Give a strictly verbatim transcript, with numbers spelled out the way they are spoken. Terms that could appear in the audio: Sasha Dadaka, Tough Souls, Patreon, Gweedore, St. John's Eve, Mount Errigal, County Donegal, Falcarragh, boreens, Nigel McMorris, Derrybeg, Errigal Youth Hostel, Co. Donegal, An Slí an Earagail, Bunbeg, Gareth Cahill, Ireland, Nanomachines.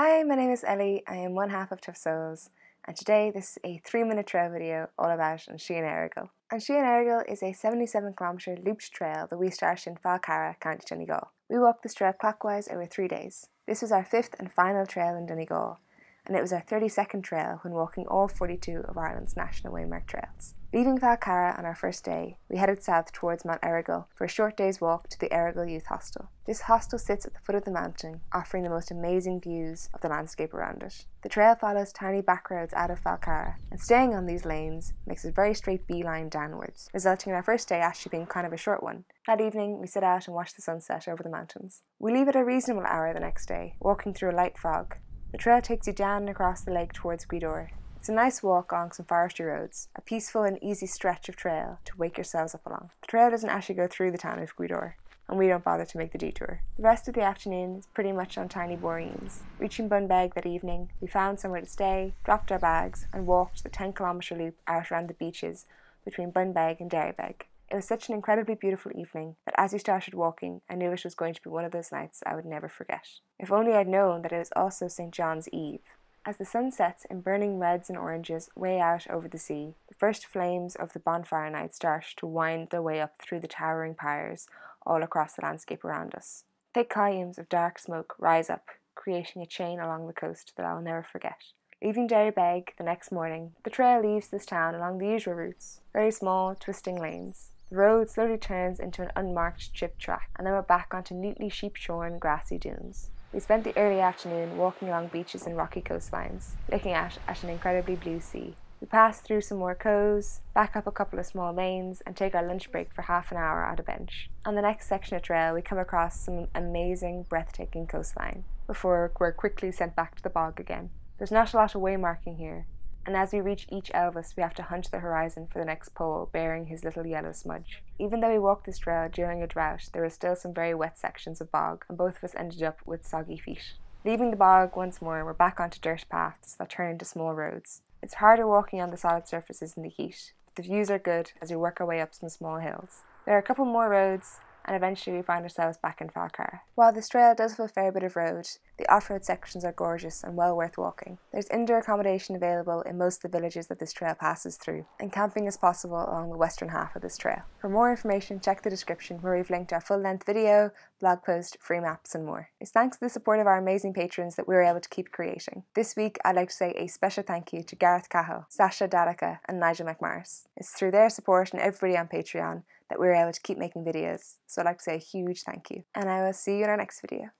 Hi, my name is Ellie. I am one half of Tough Souls, and today this is a three minute trail video all about an Slí an Earagail. An Slí an Earagail is a seventy-seven kilometre looped trail that we started in Falcarragh, County Donegal. We walked this trail clockwise over three days. This was our fifth and final trail in Donegal, and it was our thirty-second trail when walking all forty-two of Ireland's national waymark trails. Leaving Falcarragh on our first day, we headed south towards Mount Errigal for a short day's walk to the Errigal Youth Hostel. This hostel sits at the foot of the mountain, offering the most amazing views of the landscape around it. The trail follows tiny back roads out of Falcarragh, and staying on these lanes makes a very straight beeline downwards, resulting in our first day actually being kind of a short one. That evening, we sit out and watch the sunset over the mountains. We leave at a reasonable hour the next day, walking through a light fog. The trail takes you down and across the lake towards Gweedore. It's a nice walk along some forestry roads, a peaceful and easy stretch of trail to wake yourselves up along. The trail doesn't actually go through the town of Gweedore, and we don't bother to make the detour. The rest of the afternoon is pretty much on tiny boreens. Reaching Bunbeg that evening, we found somewhere to stay, dropped our bags, and walked the ten kilometre loop out around the beaches between Bunbeg and Derrybeg. It was such an incredibly beautiful evening that as we started walking, I knew it was going to be one of those nights I would never forget. If only I'd known that it was also Saint John's Eve. As the sun sets in burning reds and oranges way out over the sea, the first flames of the bonfire night start to wind their way up through the towering pyres all across the landscape around us. Thick columns of dark smoke rise up, creating a chain along the coast that I'll never forget. Leaving Derrybeg the next morning, the trail leaves this town along the usual routes, very small, twisting lanes. The road slowly turns into an unmarked chip track, and then we're back onto neatly sheep-shorn, grassy dunes. We spent the early afternoon walking along beaches and rocky coastlines, looking out at an incredibly blue sea. We pass through some more coves, back up a couple of small lanes, and take our lunch break for half an hour at a bench. On the next section of trail, we come across some amazing, breathtaking coastline, before we're quickly sent back to the bog again. There's not a lot of waymarking here, and as we reach each Elvis, we have to hunt the horizon for the next pole bearing his little yellow smudge. Even though we walked this trail during a drought, there were still some very wet sections of bog, and both of us ended up with soggy feet. Leaving the bog once more, we're back onto dirt paths that turn into small roads. It's harder walking on the solid surfaces in the heat, but the views are good as we work our way up some small hills. There are a couple more roads, and eventually we find ourselves back in Falcarragh. While this trail does have a fair bit of road, the off-road sections are gorgeous and well worth walking. There's indoor accommodation available in most of the villages that this trail passes through, and camping is possible along the western half of this trail. For more information, check the description where we've linked our full-length video, blog post, free maps and more. It's thanks to the support of our amazing patrons that we were able to keep creating. This week, I'd like to say a special thank you to Gareth Cahill, Sasha Dadaka and Nigel McMorris. It's through their support and everybody on Patreon that we were able to keep making videos, so I'd like to say a huge thank you, and I will see you in our next video.